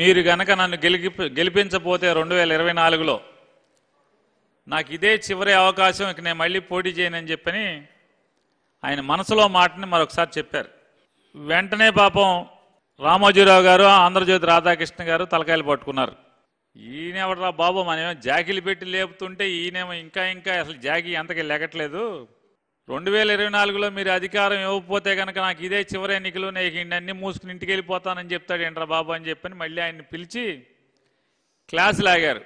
మీరు గనక నన్ను గెలిపించబోతే 2024లో నాకు ఇదే చివరి అవకాశం, ఇక నేను మళ్ళీ పోటీ చేయనని చెప్పని ఆయన మనసులో మాటని మరొకసారి చెప్పారు. వెంటనే పాపం రామోజీరావు గారు, ఆంధ్రజ్యోతి రాధాకృష్ణ గారు తలకాయలు పట్టుకున్నారు. ఈయనెవడరా బాబు, మనమేమో జాకీలు పెట్టి లేపుతుంటే ఈయనేమో ఇంకా ఇంకా అసలు జాకీ అంతకి లెగట్లేదు. 2024లో మీరు అధికారం ఇవ్వకపోతే కనుక నాకు ఇదే చివరి ఎన్నికలు, నేను ఇన్ని మూసుకుని ఇంటికి వెళ్ళిపోతానని చెప్తాడు ఏంట్రా బాబు అని చెప్పని మళ్ళీ ఆయన్ని పిలిచి క్లాస్ లాగారు.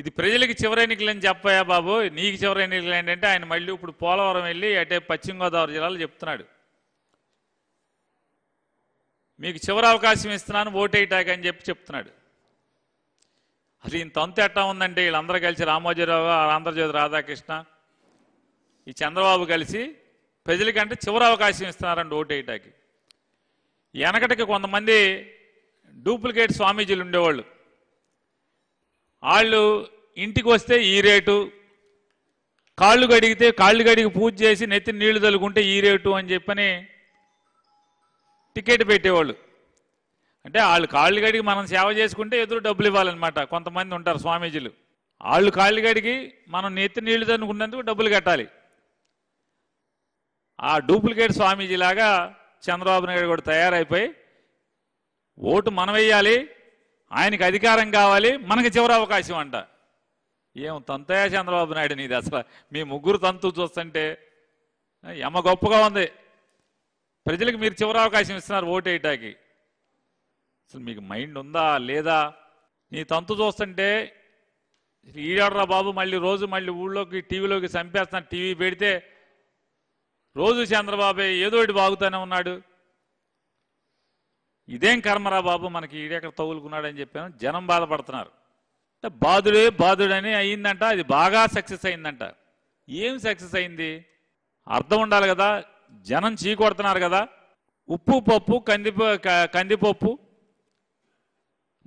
ఇది ప్రజలకి చివరి ఎన్నికలు అని చెప్పాయా బాబు, నీకు చివరి ఎన్నికలు ఏంటంటే ఆయన మళ్ళీ ఇప్పుడు పోలవరం వెళ్ళి అటే పశ్చిమ గోదావరి జిల్లాలో చెప్తున్నాడు, మీకు చివరి అవకాశం ఇస్తున్నాను ఓటేయటాక అని చెప్పి చెప్తున్నాడు. అసలు ఈయన తంతు ఎట్టా ఉందంటే వీళ్ళందరూ కలిసి రామోజీరావు, ఆంధ్రజ్యోతి రాధాకృష్ణ, ఈ చంద్రబాబు కలిసి ప్రజలకంటే చివరి అవకాశం ఇస్తున్నారండి ఓటేయటాకి. వెనకటికి కొంతమంది డూప్లికేట్ స్వామీజీలు ఉండేవాళ్ళు, వాళ్ళు ఇంటికి వస్తే ఈ రేటు, కాళ్ళు కడిగితే కాళ్ళు కడిగి పూజ చేసి నెత్తి నీళ్లు తలుకుంటే ఈ రేటు అని చెప్పని టికెట్ పెట్టేవాళ్ళు. అంటే వాళ్ళు కాళ్ళు గడికి మనం సేవ చేసుకుంటే ఎదురు డబ్బులు ఇవ్వాలన్నమాట. కొంతమంది ఉంటారు స్వామీజీలు, వాళ్ళు కాళ్ళు గడికి మనం నెత్తి నీళ్లు తనుకున్నందుకు డబ్బులు కట్టాలి. ఆ డూప్లికేట్ స్వామీజీలాగా చంద్రబాబు నాయుడు కూడా తయారైపోయి ఓటు మనం వేయాలి, ఆయనకి అధికారం కావాలి, మనకి చివరి అవకాశం అంట. ఏం తంతయా చంద్రబాబు నాయుడు నీది, అసలు మీ ముగ్గురు తంతు చూస్తుంటే యమ గొప్పగా ఉంది. ప్రజలకు మీరు చివరి అవకాశం ఇస్తున్నారు ఓటేయటాకి, అసలు మీకు మైండ్ ఉందా లేదా, నీ తంతు చూస్తుంటే ఈడాడరా బాబు మళ్ళీ రోజు మళ్ళీ ఊళ్ళోకి టీవీలోకి చంపేస్తున్నారు. టీవీ పెడితే రోజు చంద్రబాబు ఏదోటి బాగుతూనే ఉన్నాడు, ఇదేం కర్మరా బాబు మనకి ఈడెక్కడ తగులుకున్నాడని చెప్పాను. జనం బాధపడుతున్నారు, బాధుడే బాధుడని అయ్యిందంట. అది బాగా సక్సెస్ అయిందంట. ఏం సక్సెస్ అయింది అర్థం ఉండాలి కదా, జనం చీకొడుతున్నారు కదా. ఉప్పు పప్పు కందిపప్పు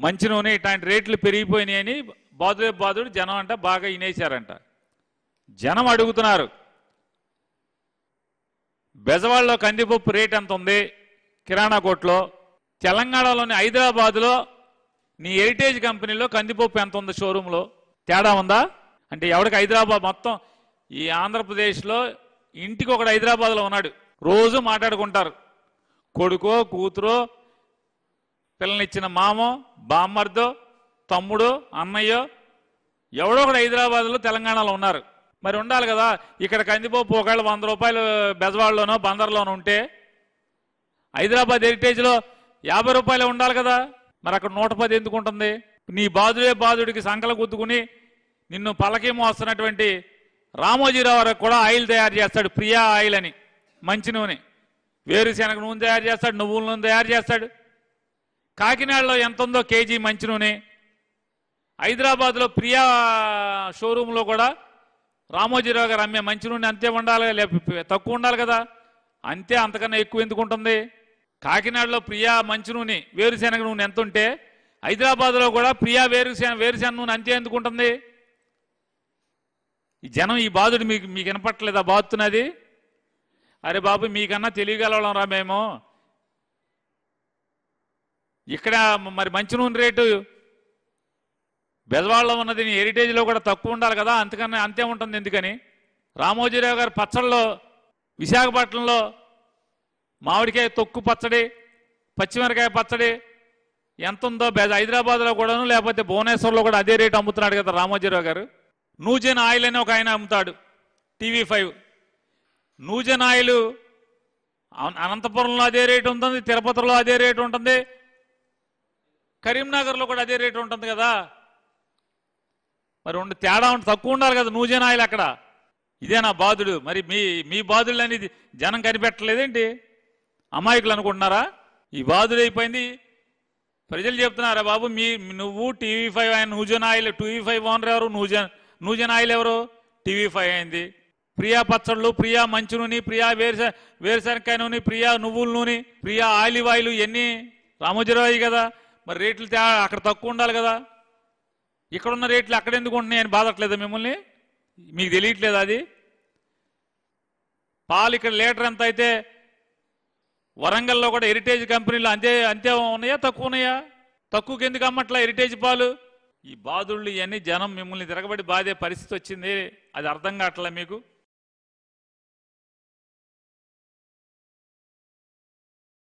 మంచి నూనె ఇట్లాంటి రేట్లు పెరిగిపోయినాయని బాధుడే బాధుడు జనం అంట బాగా ఇనేశారంట. జనం అడుగుతున్నారు బెజవాడలో కందిపప్పు రేట్ ఎంత ఉంది కిరాణా కొట్లో, తెలంగాణలోని హైదరాబాద్లో నీ హెరిటేజ్ కంపెనీలో కందిపప్పు ఎంత ఉంది షోరూంలో, తేడా ఉందా అంటే ఎవరికి హైదరాబాద్ మొత్తం ఈ ఆంధ్రప్రదేశ్లో ఇంటికి ఒకడు హైదరాబాద్లో ఉన్నాడు. రోజు మాట్లాడుకుంటారు, కొడుకో కూతురో పిల్లనిచ్చిన మామో బామ్మర్దో తమ్ముడో అన్నయ్యో ఎవడో ఒకడు హైదరాబాద్లో తెలంగాణలో ఉన్నారు. మరి ఉండాలి కదా, ఇక్కడ కందిపప్పు ఒకవేళ 100 రూపాయలు బెజవాడలోనో బందర్లోనో ఉంటే హైదరాబాద్ హెరిటేజ్లో 50 రూపాయలు ఉండాలి కదా, మరి అక్కడ 110 ఎందుకు ఉంటుంది. నీ బాధుడే బాధుడికి సంకల గుద్దుకుని నిన్ను పలకేమో వస్తున్నటువంటి రామోజీరావు కూడా ఆయిల్ తయారు చేస్తాడు, ప్రియా ఆయిల్ అని మంచి నూనె, వేరుశనగ నూనె తయారు చేస్తాడు, నువ్వుల నూనె తయారు చేస్తాడు. కాకినాడలో ఎంత ఉందో కేజీ మంచి నూనె, హైదరాబాద్లో ప్రియా షోరూంలో కూడా రామోజీరావు గారు అమ్మే మంచి నూనె అంతే ఉండాలి, లేకపోతే తక్కువ ఉండాలి కదా. అంతే, అంతకన్నా ఎక్కువ ఎందుకు ఉంటుంది. కాకినాడలో ప్రియా మంచి నూనె వేరుశనగ నూనె ఎంత ఉంటే హైదరాబాద్లో కూడా ప్రియా వేరుశనగ నూనె అంతే ఎందుకు ఉంటుంది. ఈ జనం ఈ బాధుడు మీకు వినపట్టలేదా బాధుతున్నది. అరే బాబు మీకన్నా తెలియగలవడం రా మేము, ఇక్కడ మరి మంచి నూనె రేటు బెజవాడలో ఉన్నది నీ హెరిటేజ్లో కూడా తక్కువ ఉండాలి కదా, అంతకన్నా అంతే ఉంటుంది ఎందుకని. రామోజీరావు గారు పచ్చళ్ళలో విశాఖపట్నంలో మామిడికాయ తొక్కు పచ్చడి, పచ్చిమిరకాయ పచ్చడి ఎంత ఉందో హైదరాబాద్లో కూడాను లేకపోతే భువనేశ్వర్లో కూడా అదే రేటు అమ్ముతున్నాడు కదా రామోజీరావు గారు. నూజెన్ ఆయిల్ అని ఒక ఆయన అమ్ముతాడు TV5, నూజెన్ ఆయిల్ అనంతపురంలో అదే రేటు ఉంటుంది, తిరుపతిలో అదే రేటు ఉంటుంది, కరీంనగర్లో కూడా అదే రేటు ఉంటుంది కదా. మరి ఉండి తేడా ఉంటుంది, తక్కువ ఉండాలి కదా నూజెన్ ఆయిల్ అక్కడ. ఇదే నా బాధుడు. మరి మీ బాధుడు అనేది జనం కనిపెట్టలేదేంటి, అమాయకులు అనుకుంటున్నారా. ఈ బాధుడు అయిపోయింది, ప్రజలు చెప్తున్నారా బాబు నువ్వు TV5 ఆయన నూజెన్ ఆయిల్, TV5 ఓనర్ ఎవరు, నూజెన్ ఆయిల్ ఎవరు, TV5 అయింది. ప్రియా పచ్చళ్ళు, ప్రియా మంచి నూనె, ప్రియా వేరుశనకాయ నూనె, ప్రియా నువ్వుల నూనె, ప్రియా ఆలివ్ ఆయిల్ ఇవన్నీ రామోజీరావు కదా. మరి రేట్లు అక్కడ తక్కువ ఉండాలి కదా, ఇక్కడున్న రేట్లు అక్కడ ఎందుకు ఉంటున్నాయని బాధట్లేదా మిమ్మల్ని, మీకు తెలియట్లేదు. అది పాలు ఇక్కడ లీటర్ ఎంత అయితే వరంగల్లో కూడా హెరిటేజ్ కంపెనీలు అంతే ఉన్నాయా, తక్కువ ఉన్నాయా? తక్కువకి ఎందుకు అమ్మట్లా హెరిటేజ్ పాలు? ఈ బాదుళ్ళు ఇవన్నీ జనం మిమ్మల్ని తిరగబడి బాధే పరిస్థితి వచ్చింది, అది అర్థం కావట్లే మీకు.